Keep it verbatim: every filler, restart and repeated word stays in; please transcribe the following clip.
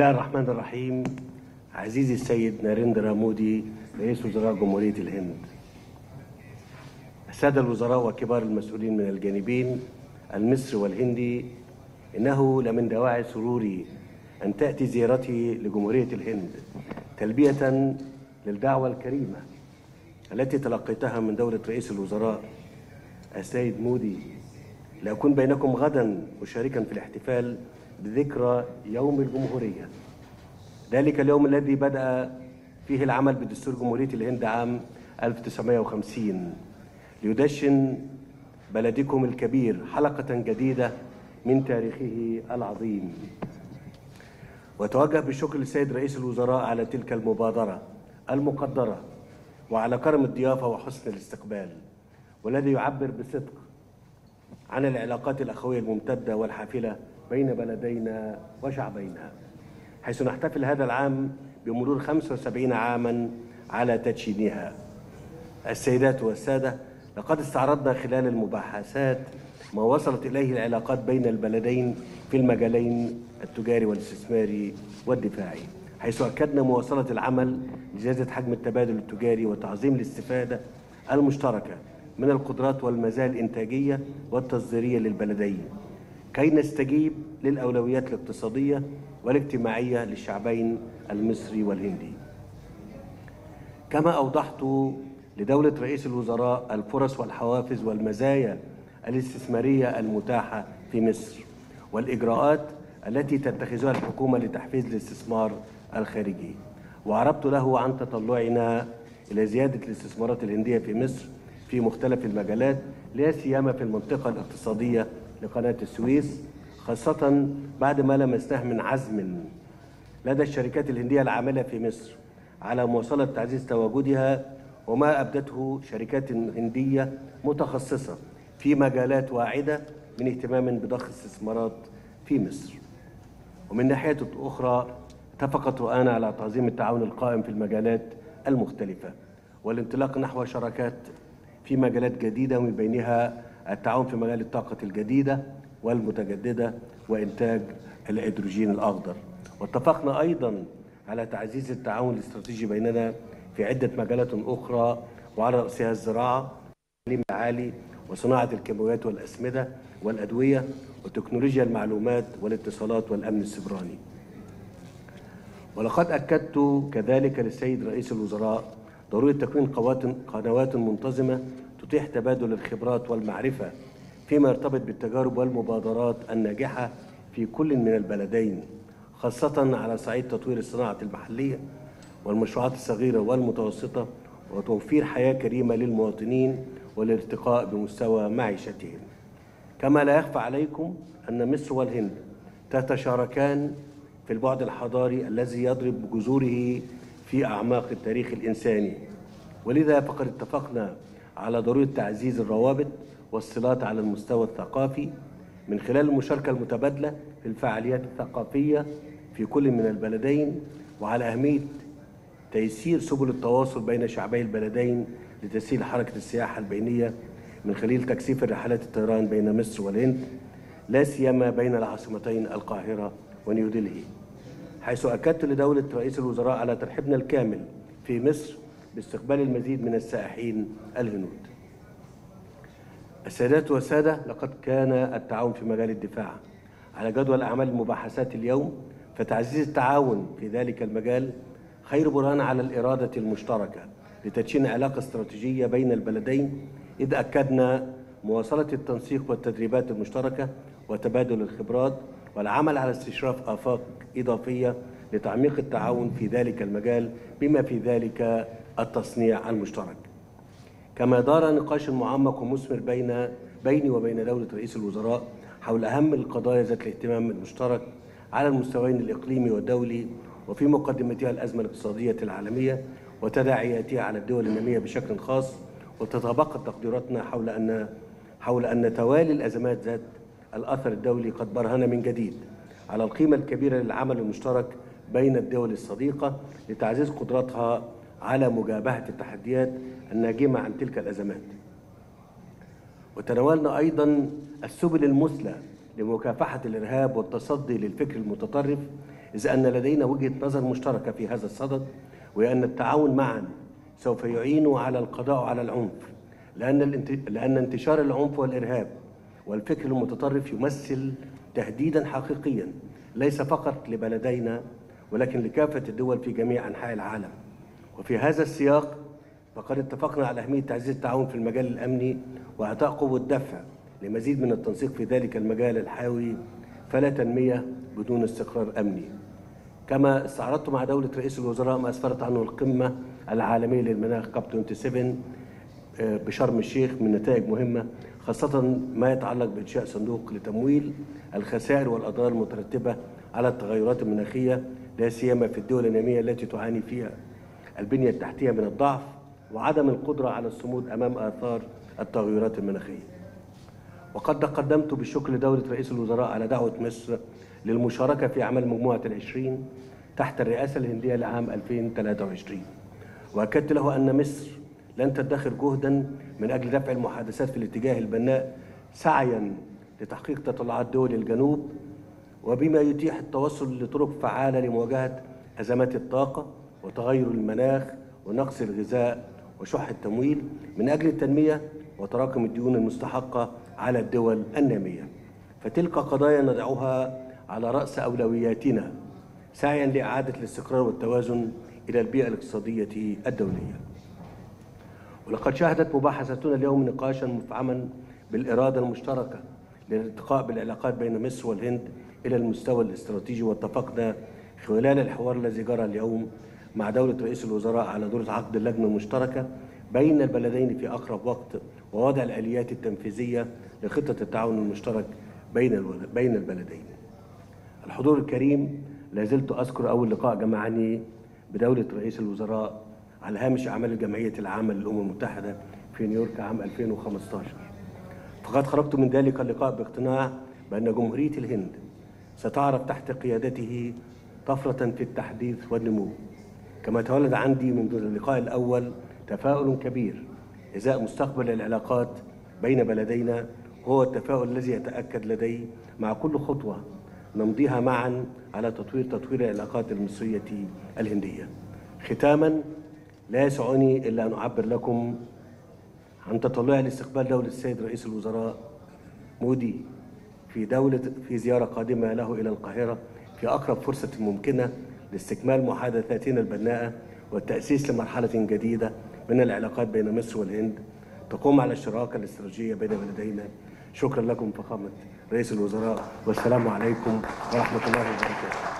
بسم الله الرحمن الرحيم. عزيزي السيد ناريندرا مودي رئيس وزراء جمهورية الهند، السادة الوزراء وكبار المسؤولين من الجانبين المصري والهندي، إنه لمن دواعي سروري أن تأتي زيارتي لجمهورية الهند تلبية للدعوة الكريمة التي تلقيتها من دولة رئيس الوزراء السيد مودي لأكون بينكم غدا مشاركا في الاحتفال بذكرى يوم الجمهورية، ذلك اليوم الذي بدأ فيه العمل بدستور جمهورية الهند عام ألف وتسعمائة وخمسين ليدشن بلدكم الكبير حلقة جديدة من تاريخه العظيم. وتوجه بالشكر للسيد رئيس الوزراء على تلك المبادرة المقدرة وعلى كرم الضيافة وحسن الاستقبال، والذي يعبر بصدق عن العلاقات الأخوية الممتدة والحافلة بين بلدينا وشعبينا، حيث نحتفل هذا العام بمرور خمسة وسبعين عاما على تدشينها. السيدات والسادة، لقد استعرضنا خلال المباحثات ما وصلت إليه العلاقات بين البلدين في المجالين التجاري والاستثماري والدفاعي، حيث أكدنا مواصلة العمل لزيادة حجم التبادل التجاري وتعظيم الاستفادة المشتركة من القدرات والمزايا الإنتاجية والتصديرية للبلدين، كي نستجيب للأولويات الاقتصادية والاجتماعية للشعبين المصري والهندي. كما أوضحت لدولة رئيس الوزراء الفرص والحوافز والمزايا الاستثمارية المتاحة في مصر والإجراءات التي تتخذها الحكومة لتحفيز الاستثمار الخارجي، وعربت له عن تطلعنا إلى زيادة الاستثمارات الهندية في مصر في مختلف المجالات، لا سيما في المنطقة الاقتصادية لقناة السويس، خاصة بعد ما لمسناه من عزم لدى الشركات الهندية العاملة في مصر على مواصلة تعزيز تواجدها، وما أبدته شركات هندية متخصصة في مجالات واعدة من اهتمام بضخ استثمارات في مصر. ومن ناحية أخرى، اتفقت رؤانا على تعظيم التعاون القائم في المجالات المختلفة والانطلاق نحو شراكات في مجالات جديدة، ومن بينها التعاون في مجال الطاقة الجديدة والمتجددة وإنتاج الهيدروجين الأخضر. واتفقنا أيضا على تعزيز التعاون الاستراتيجي بيننا في عدة مجالات أخرى، وعلى رأسها الزراعة والمعالي وصناعة الكيماويات والأسمدة والأدوية وتكنولوجيا المعلومات والاتصالات والأمن السيبراني. ولقد أكدت كذلك للسيد رئيس الوزراء ضرورة تكوين قنوات منتظمة تتيح تبادل الخبرات والمعرفة فيما يرتبط بالتجارب والمبادرات الناجحة في كل من البلدين، خاصة على صعيد تطوير الصناعة المحلية والمشروعات الصغيرة والمتوسطة، وتوفير حياة كريمة للمواطنين والارتقاء بمستوى معيشتهم. كما لا يخفى عليكم أن مصر والهند تتشاركان في البعد الحضاري الذي يضرب جذوره في أعماق التاريخ الإنساني، ولذا فقد اتفقنا على ضرورة تعزيز الروابط والصلات على المستوى الثقافي من خلال المشاركة المتبادلة في الفعاليات الثقافية في كل من البلدين، وعلى أهمية تيسير سبل التواصل بين شعبي البلدين لتسهيل حركة السياحة البينية من خلال تكثيف الرحلات الطيران بين مصر والهند، لا سيما بين العاصمتين القاهرة ونيودلهي، حيث أكدت لدولة رئيس الوزراء على ترحيبنا الكامل في مصر باستقبال المزيد من السائحين الهنود. السادات والسادة، لقد كان التعاون في مجال الدفاع على جدول أعمال المباحثات اليوم، فتعزيز التعاون في ذلك المجال خير برهان على الإرادة المشتركة لتدشين علاقة استراتيجية بين البلدين، إذ أكدنا مواصلة التنسيق والتدريبات المشتركة وتبادل الخبرات والعمل على استشراف آفاق إضافية لتعميق التعاون في ذلك المجال، بما في ذلك التصنيع المشترك. كما دار نقاش معمق ومثمر بين بيني وبين دولة رئيس الوزراء حول أهم القضايا ذات الاهتمام المشترك على المستويين الإقليمي والدولي، وفي مقدمتها الأزمة الاقتصادية العالمية وتداعياتها على الدول النامية بشكل خاص، وتتبقى تقديراتنا حول أن حول أن توالي الأزمات ذات الأثر الدولي قد برهن من جديد على القيمة الكبيرة للعمل المشترك بين الدول الصديقة لتعزيز قدراتها على مجابهة التحديات الناجمة عن تلك الأزمات. وتناولنا أيضا السبل المثلى لمكافحة الإرهاب والتصدي للفكر المتطرف إذ أن لدينا وجهة نظر مشتركة في هذا الصدد، وأن التعاون معا سوف يعين على القضاء على العنف، لأن لأن انتشار العنف والإرهاب والفكر المتطرف يمثل تهديدا حقيقيا ليس فقط لبلدينا ولكن لكافة الدول في جميع أنحاء العالم. وفي هذا السياق فقد اتفقنا على أهمية تعزيز التعاون في المجال الأمني وإعطاء قوة دفع لمزيد من التنسيق في ذلك المجال الحيوي، فلا تنمية بدون استقرار أمني. كما استعرضت مع دولة رئيس الوزراء ما أسفرت عنه القمة العالمية للمناخ كوب سبعة وعشرين بشرم الشيخ من نتائج مهمة، خاصة ما يتعلق بإنشاء صندوق لتمويل الخسائر والأضرار المترتبة على التغيرات المناخية، لا سيما في الدول النامية التي تعاني فيها البنية التحتية من الضعف وعدم القدرة على الصمود أمام آثار التغيرات المناخية. وقد تقدمت بالشكر لدولة رئيس الوزراء على دعوة مصر للمشاركة في أعمال مجموعة العشرين تحت الرئاسة الهندية لعام ألفين وثلاثة وعشرين، وأكدت له أن مصر لن تدخر جهدا من أجل دفع المحادثات في الاتجاه البناء سعيا لتحقيق تطلعات دول الجنوب، وبما يتيح التوصل لطرق فعالة لمواجهة أزمات الطاقة وتغير المناخ ونقص الغذاء وشح التمويل من أجل التنمية وتراكم الديون المستحقة على الدول النامية. فتلك قضايا ندعوها على رأس أولوياتنا سعياً لإعادة الاستقرار والتوازن إلى البيئة الاقتصادية الدولية. ولقد شهدت مباحثتنا اليوم نقاشاً مفعماً بالإرادة المشتركة للارتقاء بالعلاقات بين مصر والهند إلى المستوى الاستراتيجي، واتفقنا خلال الحوار الذي جرى اليوم مع دولة رئيس الوزراء على دورة عقد اللجنة المشتركة بين البلدين في أقرب وقت، ووضع الآليات التنفيذية لخطة التعاون المشترك بين بين البلدين. الحضور الكريم، لا زلت أذكر أول لقاء جمعني بدولة رئيس الوزراء على هامش أعمال الجمعية العامة للأمم المتحدة في نيويورك عام ألفين وخمسة عشر، فقد خرجت من ذلك اللقاء باقتناع بأن جمهورية الهند ستعرف تحت قيادته طفرة في التحديث والنمو، كما تولد عندي منذ اللقاء الأول تفاؤل كبير إزاء مستقبل العلاقات بين بلدينا، هو التفاؤل الذي يتأكد لدي مع كل خطوة نمضيها معا على تطوير تطوير العلاقات المصرية الهندية. ختاما، لا يسعني إلا أن أعبر لكم عن تطلعي لاستقبال دولة السيد رئيس الوزراء مودي في دولة في زيارة قادمة له إلى القاهرة في أقرب فرصة ممكنة لاستكمال محادثاتنا البناءة والتأسيس لمرحلة جديدة من العلاقات بين مصر والهند تقوم على الشراكة الاستراتيجية بين بلدينا. شكرا لكم فخامة رئيس الوزراء، والسلام عليكم ورحمة الله وبركاته.